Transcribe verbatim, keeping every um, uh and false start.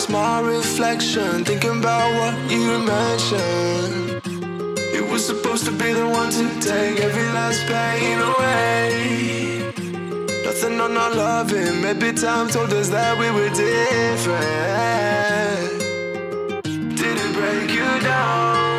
past my reflection, thinking about what you mentioned. You were supposed to be the one to take every last pain away. Nothing on our loving, maybe time told us that we were different. Did it break you down?